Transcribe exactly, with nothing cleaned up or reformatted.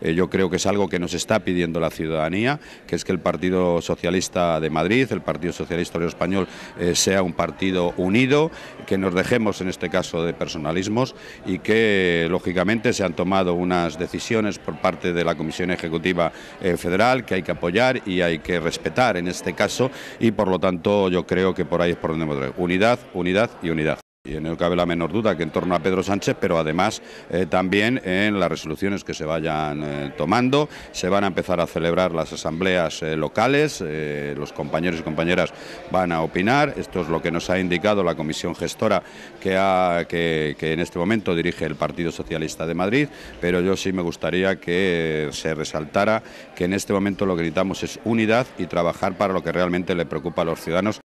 eh, yo creo que es algo que nos está pidiendo la ciudadanía, que es que el Partido Socialista de Madrid, el Partido Socialista Obrero Español, eh, sea un partido unido, que nos dejemos en este caso de personalismos y que lógicamente se han tomado unas decisiones por parte de la Comisión Ejecutiva eh, Federal que hay que apoyar y hay que respetar en este caso, y por lo tanto yo creo que por ahí es por donde hemos traído. Unidad, unidad y unidad. Y no cabe la menor duda que en torno a Pedro Sánchez, pero además eh, también en las resoluciones que se vayan eh, tomando, se van a empezar a celebrar las asambleas eh, locales, eh, los compañeros y compañeras van a opinar, esto es lo que nos ha indicado la comisión gestora que, ha, que, que en este momento dirige el Partido Socialista de Madrid, pero yo sí me gustaría que se resaltara que en este momento lo que necesitamos es unidad y trabajar para lo que realmente le preocupa a los ciudadanos.